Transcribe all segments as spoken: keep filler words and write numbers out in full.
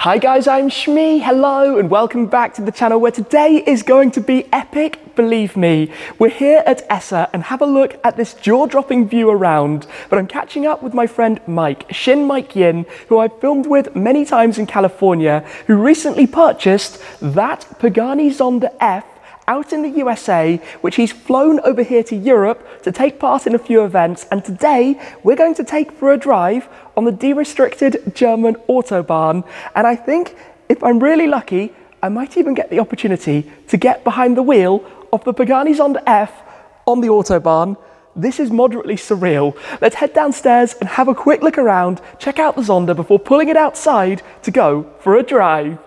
Hi guys, I'm Shmee, hello and welcome back to the channel where today is going to be epic, believe me. We're here at Esser and have a look at this jaw-dropping view around, but I'm catching up with my friend Mike, Shin Mike Yin, who I've filmed with many times in California, who recently purchased that Pagani Zonda F out in the U S A, which he's flown over here to Europe to take part in a few events, and today we're going to take for a drive on the de-restricted German Autobahn. And I think, if I'm really lucky, I might even get the opportunity to get behind the wheel of the Pagani Zonda F on the Autobahn. This is moderately surreal. Let's head downstairs and have a quick look around, check out the Zonda before pulling it outside to go for a drive.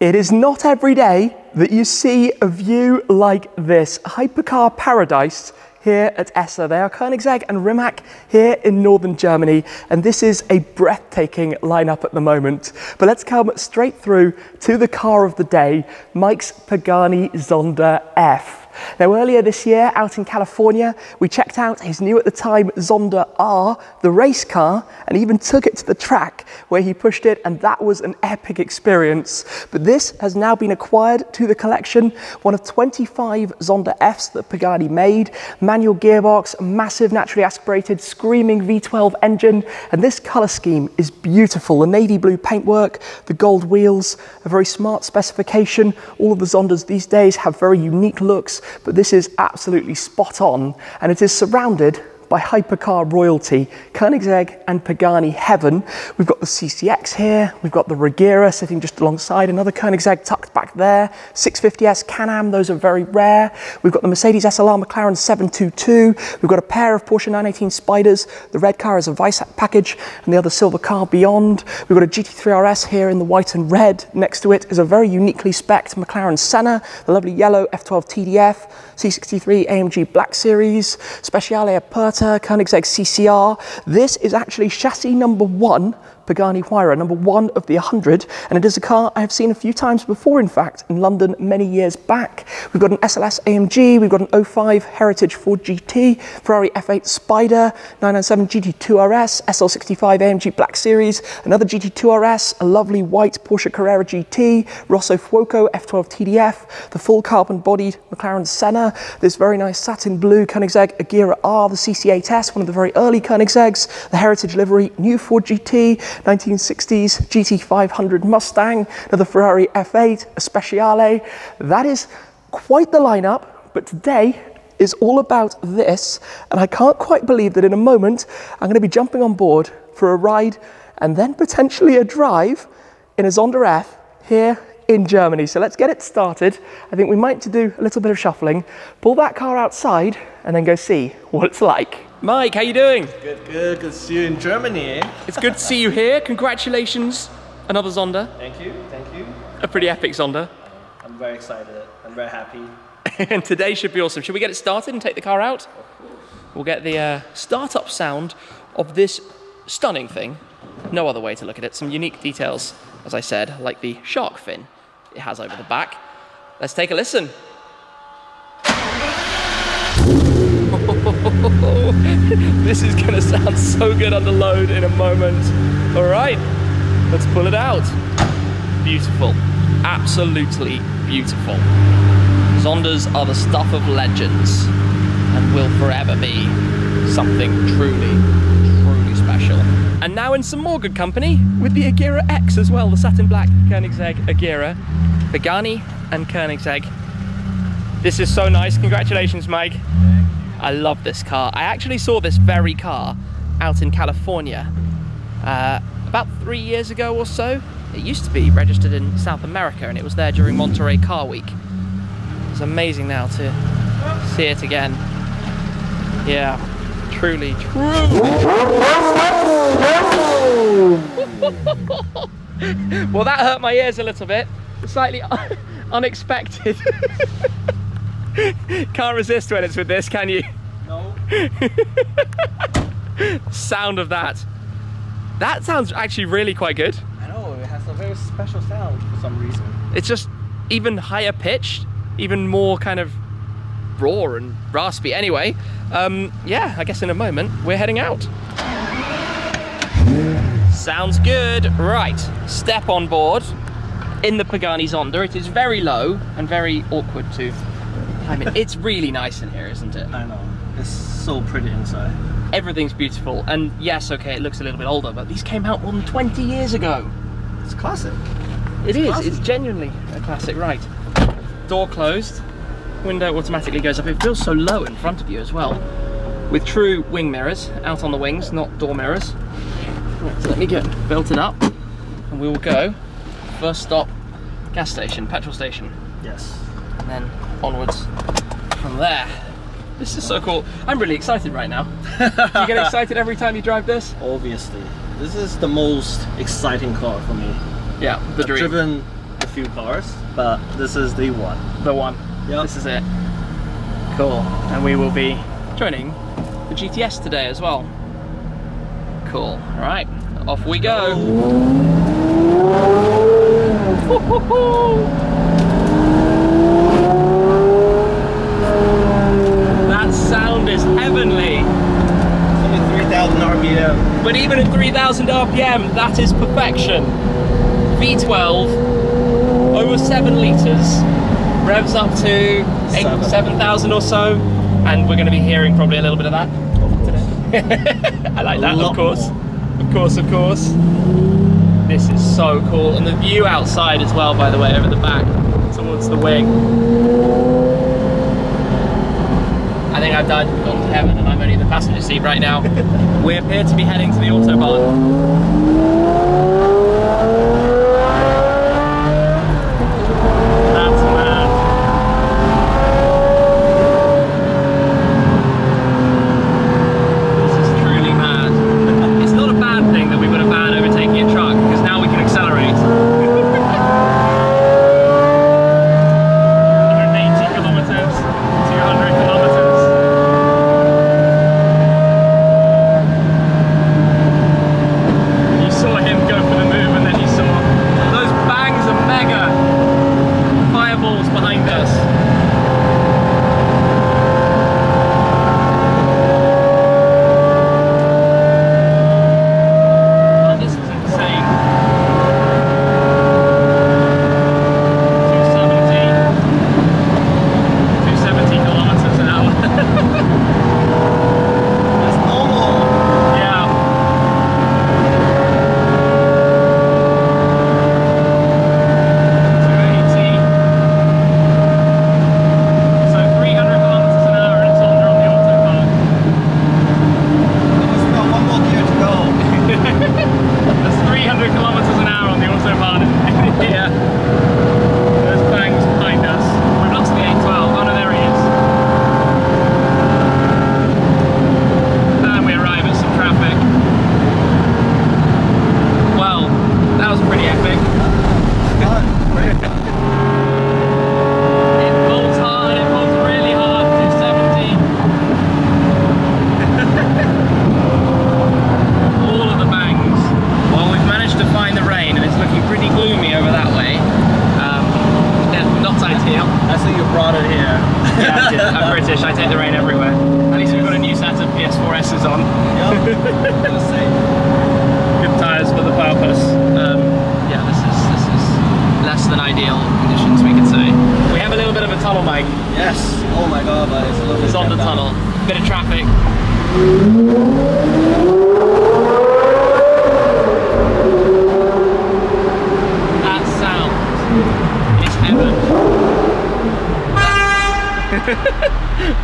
It is not every day that you see a view like this. Hypercar paradise here at Esser. They are Koenigsegg and Rimac here in northern Germany, and this is a breathtaking lineup at the moment. But let's come straight through to the car of the day, Mike's Pagani Zonda F. Now, earlier this year out in California, we checked out his new at the time Zonda R, the race car, and even took it to the track where he pushed it, and that was an epic experience. But this has now been acquired to the collection, one of twenty-five Zonda Fs that Pagani made, manual gearbox, massive naturally aspirated screaming V twelve engine, and this colour scheme is beautiful. The navy blue paintwork, the gold wheels, a very smart specification. All of the Zondas these days have very unique looks, but this is absolutely spot on, and it is surrounded by hypercar royalty, Koenigsegg and Pagani heaven. We've got the C C X here, we've got the Regera sitting just alongside, another Koenigsegg tucked back there, six fifty S Can-Am, those are very rare. We've got the Mercedes S L R McLaren seven twenty-two, we've got a pair of Porsche nine eighteen Spiders, the red car is a Weissach package, and the other silver car beyond. We've got a G T three R S here in the white and red, next to it is a very uniquely specced McLaren Senna, the lovely yellow F twelve T D F, C sixty-three A M G Black Series, Speciale Aperta, Koenigsegg C C R. This is actually chassis number one, Pagani Huayra, number one of the one hundred, and it is a car I have seen a few times before, in fact, in London many years back. We've got an S L S A M G, we've got an oh five Heritage Ford G T, Ferrari F eight Spider, nine ninety-seven G T two R S, S L sixty-five A M G Black Series, another G T two R S, a lovely white Porsche Carrera G T, Rosso Fuoco F twelve T D F, the full carbon-bodied McLaren Senna, this very nice satin blue Koenigsegg Agera R, the C C eight S, one of the very early Koenigseggs, the Heritage livery, new Ford G T, nineteen sixties G T five hundred Mustang, another Ferrari F eight, a Speciale. That is quite the lineup, but today is all about this, and I can't quite believe that in a moment I'm going to be jumping on board for a ride and then potentially a drive in a Zonda F here in Germany. So let's get it started. I think we might need to do a little bit of shuffling, pull that car outside and then go see what it's like. Mike, how you doing? Good, good, good to see you in Germany, eh? It's good to see you here. Congratulations, another Zonda. Thank you, thank you. A pretty epic Zonda. I'm very excited, I'm very happy. And today should be awesome. Should we get it started and take the car out? Of course. We'll get the uh, start-up sound of this stunning thing. No other way to look at it. Some unique details, as I said, like the shark fin it has over the back. Let's take a listen. This is gonna sound so good under load in a moment. All right, let's pull it out. Beautiful, absolutely beautiful. Zondas are the stuff of legends and will forever be something truly, truly special. And now in some more good company with the Agera X as well, the satin black Koenigsegg Agera, Pagani and Koenigsegg. This is so nice, congratulations, Mike. I love this car. I actually saw this very car out in California uh, about three years ago or so. It used to be registered in South America and it was there during Monterey Car Week. It's amazing now to see it again. Yeah, truly, true. Well, that hurt my ears a little bit. Slightly un unexpected. Can't resist when it's with this, can you? No. Sound of that. That sounds actually really quite good. I know, it has a very special sound for some reason. It's just even higher pitched, even more kind of raw and raspy. Anyway, um, yeah, I guess in a moment we're heading out. Sounds good. Right, step on board in the Pagani Zonda. It is very low and very awkward to climb in. It's really nice in here, isn't it? I know. It's so pretty inside. Everything's beautiful. And yes, okay, it looks a little bit older, but these came out more than twenty years ago. It's classic. It it's is. Classic. It's genuinely a classic. Right. Door closed. Window automatically goes up. It feels so low in front of you as well. With true wing mirrors, out on the wings, not door mirrors. Right, so let me get belted up and we will go. First stop, gas station, petrol station. Yes. And then onwards from there. This is so cool. I'm really excited right now. Do you get excited every time you drive this? Obviously. This is the most exciting car for me. Yeah, the I've dream. I've driven a few cars, but this is the one. The one. Yep. This is it. Cool. And we will be joining the G T S today as well. Cool. All right. Off we go. Oh. That sound is heavenly. three thousand R P M. But even at three thousand R P M, that is perfection. V twelve, over seven litres, revs up to seven thousand or so, and we're going to be hearing probably a little bit of that today. I like that, of course. Of course, of course. This is so cool. And the view outside as well, by the way, over the back, towards the wing. I think I've died and gone to heaven, and I'm only in the passenger seat right now. We appear to be heading to the Autobahn. That's mad. This is truly mad. It's not a bad thing that we would have banned overtaking a truck, because now we can accelerate.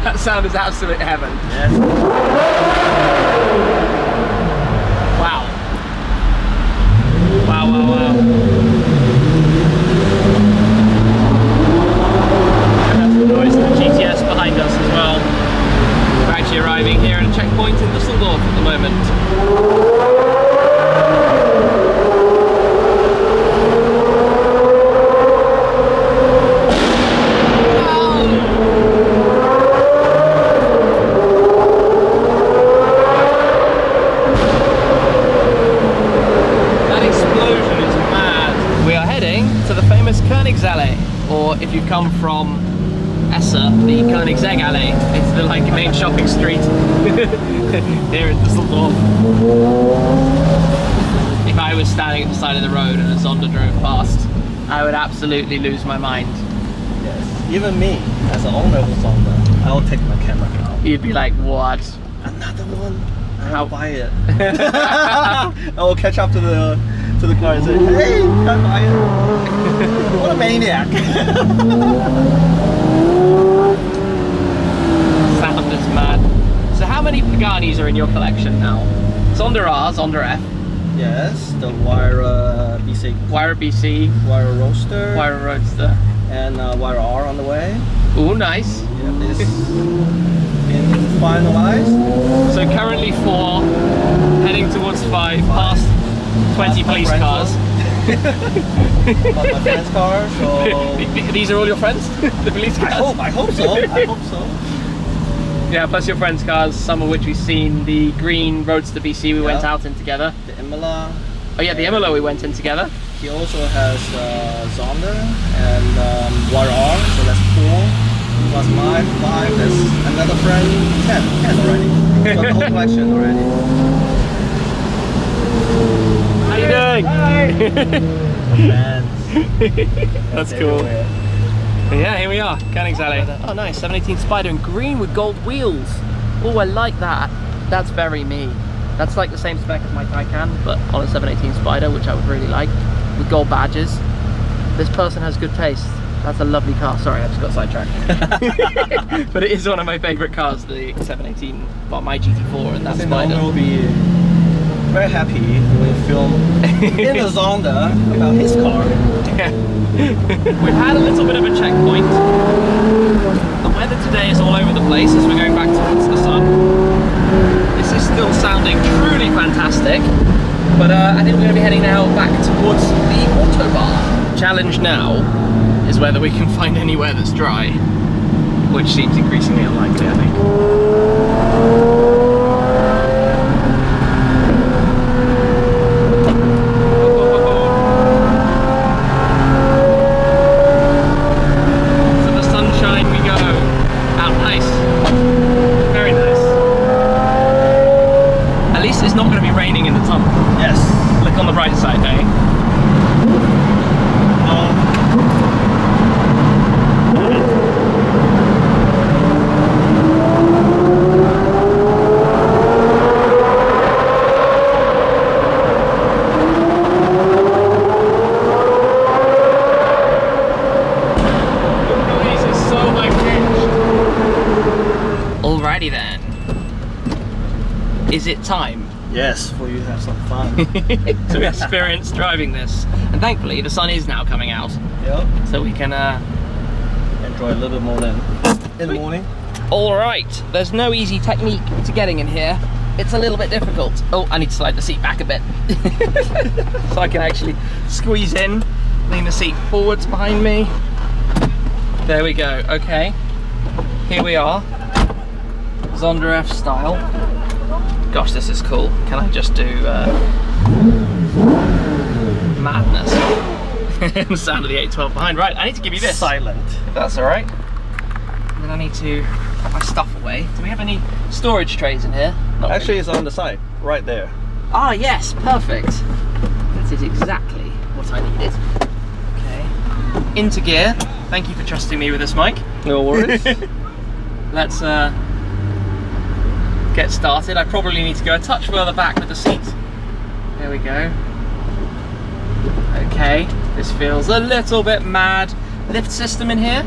That sound is absolute heaven. Yes. Wow. Wow, wow, wow. That's the noise of the G T S behind us as well. We're actually arriving here at a checkpoint in Dusseldorf at the moment. If you come from Esser, the Koenigsegg Allee, it's the like main shopping street here in Dusseldorf. standing at the side of the road and a Zonda drove past, I would absolutely lose my mind. Yes, even me, as an owner of a Zonda, I would take my camera out. You'd be like, what? Another one? I'll buy it. I will catch up to the to the car and say, hey, can I buy it? What a maniac. Sound is mad. So how many Paganis are in your collection now? Zonda R, Zonda F. Yes, the Huayra B C. Huayra B C. Huayra Roadster. Huayra Roadster. And uh, Huayra R on the way. Ooh, nice. Yeah, this been finalized. So currently four, heading towards five, five. Past twenty past police cars. Not my friend's car, so... These are all your friends? The police cars? I hope, I hope so, I hope so. Yeah, plus your friends' cars, some of which we've seen. The green Roadster B C we yeah. went out in together. The Imola. Oh yeah, the Imola we went in together. He also has uh, Zonda and um, Huayra R, so that's four. Plus my five, that's another friend. Ten, ten already. We've got the whole collection already. How you doing? Hi! That's cool. Yeah, here we are, Koenigsegg. Oh nice, seven eighteen Spider in green with gold wheels. Oh, I like that. That's very me. That's like the same spec as my Taycan, but on a seven eighteen Spider, which I would really like, with gold badges. This person has good taste. That's a lovely car. Sorry, I just got sidetracked. But it is one of my favourite cars, the seven eighteen, well, my G T four and that Spider. Will be very happy with a film in a Zonda about his car. Yeah. We've had a little bit of a checkpoint. The weather today is all over the place as we're going back towards the sun. This is still sounding truly fantastic, but uh, I think we're going to be heading now back towards the Autobahn. Challenge now is whether we can find anywhere that's dry, which seems increasingly unlikely, I think. Is it time? Yes, for you to have some fun. To experience driving this. And thankfully the sun is now coming out. Yep. So we can uh, enjoy a little bit more then in the morning. Alright, there's no easy technique to getting in here. It's a little bit difficult. Oh, I need to slide the seat back a bit. So I can actually squeeze in, lean the seat forwards behind me. There we go, okay. Here we are. Zonda F style. Gosh, this is cool. Can I just do uh, madness? The sound of the eight twelve behind. Right, I need to give you this. Silent. If that's all right. And then I need to put my stuff away. Do we have any storage trays in here? Not Actually, really. It's on the side, right there. Ah, yes, perfect. That is exactly what I needed. Okay. Into gear. Thank you for trusting me with this, Mike. No worries. Let's. Uh, get started. I probably need to go a touch further back with the seat. There we go. Okay, this feels a little bit mad. Lift system in here.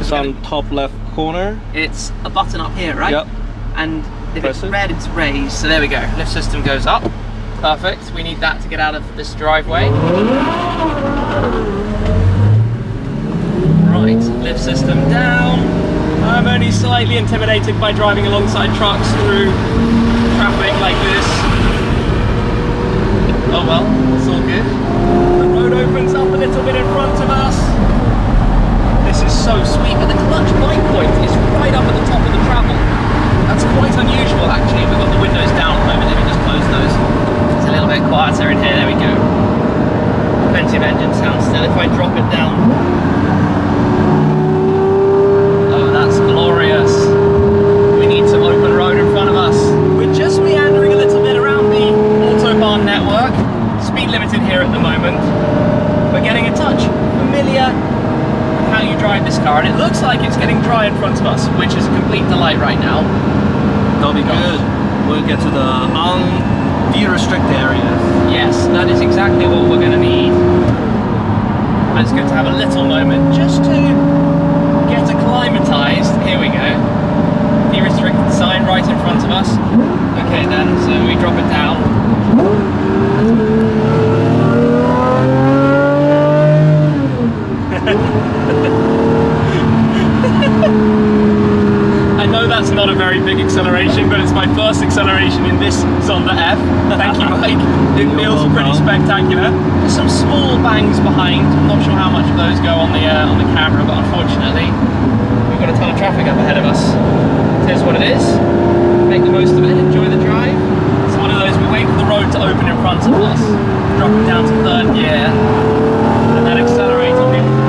It's on gonna... top left corner. It's a button up here, right? Yep. And if Press it's it. red, it's raised. So there we go. Lift system goes up. Perfect. We need that to get out of this driveway. Right, lift system down. I'm only slightly intimidated by driving alongside trucks through traffic like this. Oh well, it's all good. The road opens up a little bit in front of us. This is so sweet, but the clutch bite point is right up at the top of the travel. That's quite unusual actually. We've got the windows down at the moment, let me just close those. It's a little bit quieter in here, there we go. Plenty of engine sound still if I drop it down. Glorious. We need some open road in front of us. We're just meandering a little bit around the Autobahn network. Speed limit in here here at the moment, we're getting a touch familiar with how you drive this car, and it looks like it's getting dry in front of us, which is a complete delight right now. That'll be good. We'll get to the un-de-restrict areas. Yes, that is exactly what we're going to need. And it's good to have a little moment just to get acclimatized. Here we go. De-restricted sign right in front of us. Okay then, so we drop it down. I know that's not a very big acceleration, but it's my first acceleration in this Zonda F. Thank you, Mike. It feels pretty spectacular. There's some small bangs behind. I'm not sure how much of those go on the uh, on the camera, but unfortunately, we've got a ton of traffic up ahead of us. Here's what it is. Make the most of it. Enjoy the drive. It's one of those. We wait for the road to open in front of us. Drop it down to third gear, and then accelerate on the Autobahn.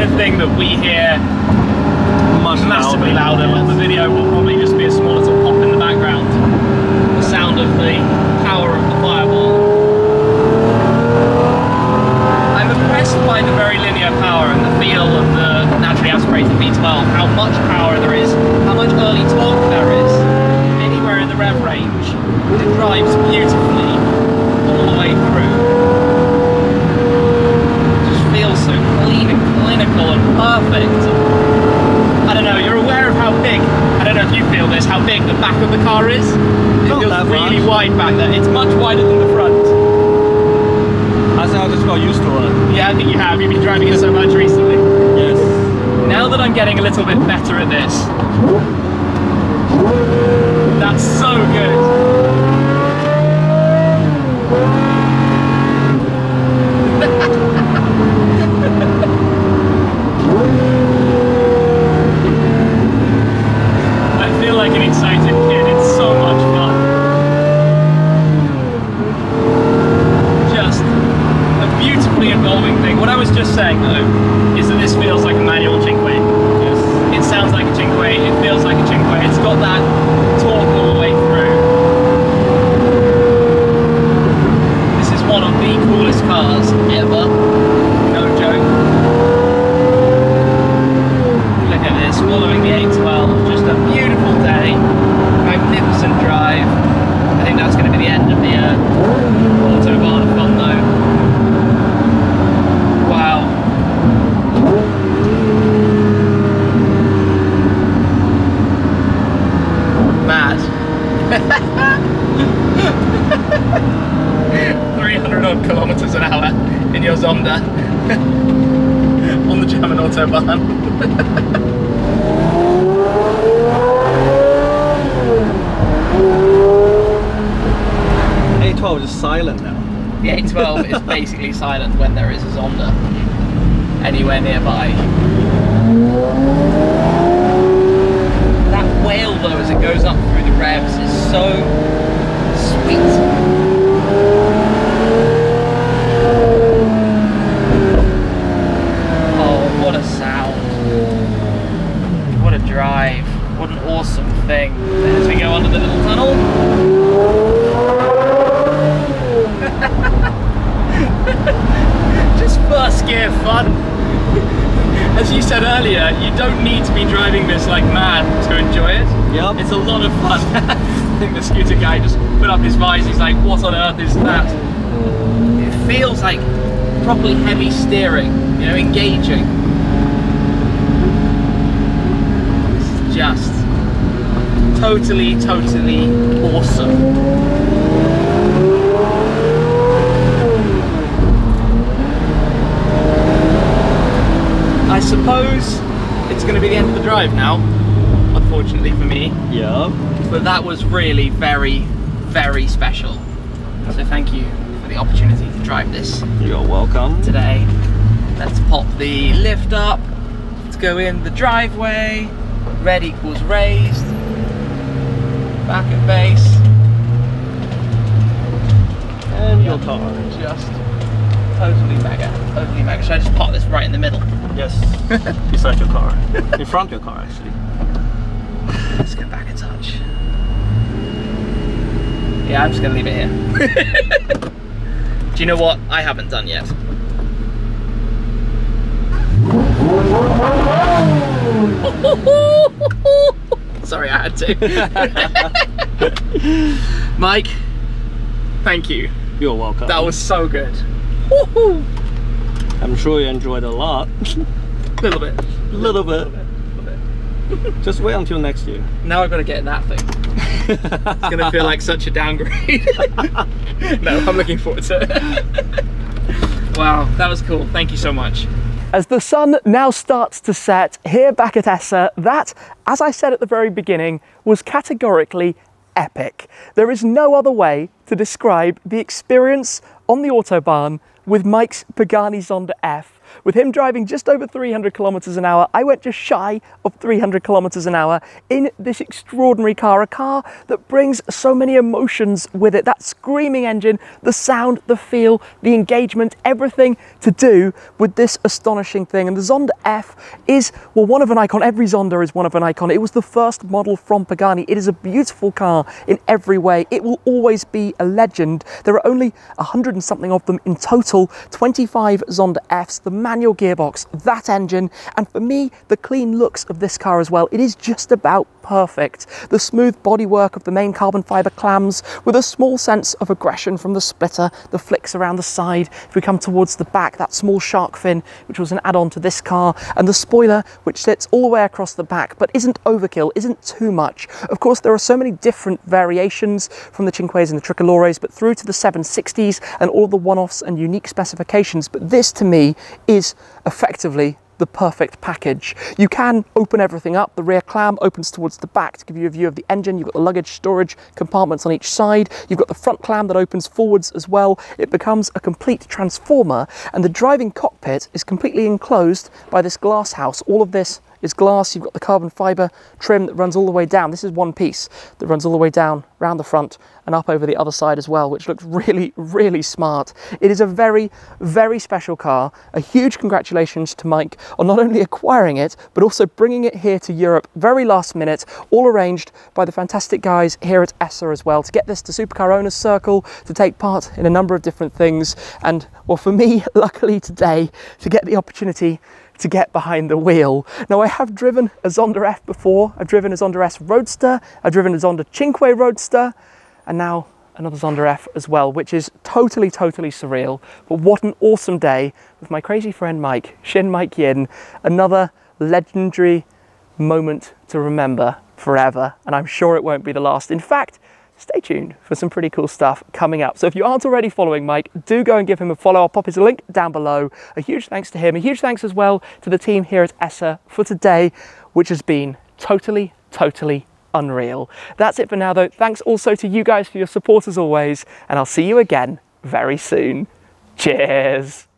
kind of thing that we hear much massively louder, but the video will probably just be a smaller sort of pop in the background. The sound of the power of the fireball. I'm impressed by the very linear power and the feel of the naturally aspirated V twelve, how much power there is, how much early torque there is. Anywhere in the rev range, it drives beautifully all the way through. It just feels so clean and clinical and perfect. I don't know, you're aware of how big, I don't know if you feel this, how big the back of the car is? It Not feels that really much. Wide back there. It's much wider than the front. I think I just got used to it. Yeah, I think you have. You've been driving it so much recently. Yes. Now that I'm getting a little bit better at this, that's so good. I feel like an excited kid. It's so much fun. Just a beautifully evolving thing. What I was just saying though is that this feels like a manual Cinque. Yes. It sounds like a Cinque. It feels like a Cinque. It's got that torque all the way through. This is one of the coolest cars ever. No joke. Look at this, following the eight twelve. Just a beautiful day. Magnificent drive. I think that's going to be the end of the uh, Autobahn fun though. Wow. three hundred odd kilometers an hour in your Zonda on the German Autobahn. eight twelve is silent now. The eight twelve is basically silent when there is a Zonda anywhere nearby. That wail though as it goes up through the revs is so sweet. What a sound, what a drive, what an awesome thing. And as we go under the little tunnel, just first gear fun. As you said earlier, you don't need to be driving this like mad to enjoy it. Yep. It's a lot of fun. I think the scooter guy just put up his visor, he's like, what on earth is that? It feels like properly heavy steering, you know, engaging. Just totally, totally awesome. I suppose it's going to be the end of the drive now, unfortunately for me. Yeah. But that was really very, very special. So thank you for the opportunity to drive this. You're welcome. Today, let's pop the lift up. Let's go in the driveway. Red equals raised, back at base, and your car just totally mega, totally mega. Should I just park this right in the middle? Yes, beside your car, in front of your car actually. Let's get back a touch. Yeah, I'm just going to leave it here. Do you know what I haven't done yet? Sorry, I had to. Mike, thank you. You're welcome. That was so good. I'm sure you enjoyed a lot. Little bit. Little, little bit. Little bit. Little bit. Just wait until next year. Now I've got to get in that thing. It's going to feel like such a downgrade. No, I'm looking forward to it. Wow, that was cool. Thank you so much. As the sun now starts to set here back at Esser, that, as I said at the very beginning, was categorically epic. There is no other way to describe the experience on the Autobahn with Mike's Pagani Zonda F With him driving just over three hundred kilometers an hour, I went just shy of three hundred kilometers an hour in this extraordinary car, a car that brings so many emotions with it. That screaming engine, the sound, the feel, the engagement, everything to do with this astonishing thing. And the Zonda F is, well, one of an icon. Every Zonda is one of an icon. It was the first model from Pagani. It is a beautiful car in every way. It will always be a legend. There are only a hundred and something of them in total, twenty-five Zonda Fs, the manual gearbox, that engine, and for me, the clean looks of this car as well. It is just about perfect. The smooth bodywork of the main carbon fiber clams with a small sense of aggression from the splitter, the flicks around the side. If we come towards the back, that small shark fin, which was an add-on to this car, and the spoiler, which sits all the way across the back, but isn't overkill, isn't too much. Of course, there are so many different variations from the Cinques and the Tricolores, but through to the seven sixties and all the one-offs and unique specifications. But this, to me, is effectively the perfect package. You can open everything up. The rear clam opens towards the back to give you a view of the engine. You've got the luggage storage compartments on each side. You've got the front clam that opens forwards as well. It becomes a complete transformer, and the driving cockpit is completely enclosed by this glass house. All of this is glass. You've got the carbon fiber trim that runs all the way down. This is one piece that runs all the way down, round the front and up over the other side as well, which looks really, really smart. It is a very, very special car. A huge congratulations to Mike on not only acquiring it, but also bringing it here to Europe very last minute, all arranged by the fantastic guys here at Esser as well, to get this to Supercar Owners Circle, to take part in a number of different things. And well, for me, luckily today, to get the opportunity to get behind the wheel. Now, I have driven a Zonda F before. I've driven a Zonda S Roadster, I've driven a Zonda Cinque Roadster, and now another Zonda F as well, which is totally, totally surreal. But what an awesome day with my crazy friend Mike, Shin Mike Yin, another legendary moment to remember forever, and I'm sure it won't be the last. In fact, stay tuned for some pretty cool stuff coming up. So if you aren't already following Mike, do go and give him a follow. I'll pop his link down below. A huge thanks to him. A huge thanks as well to the team here at Esser for today, which has been totally, totally unreal. That's it for now though. Thanks also to you guys for your support as always, and I'll see you again very soon. Cheers.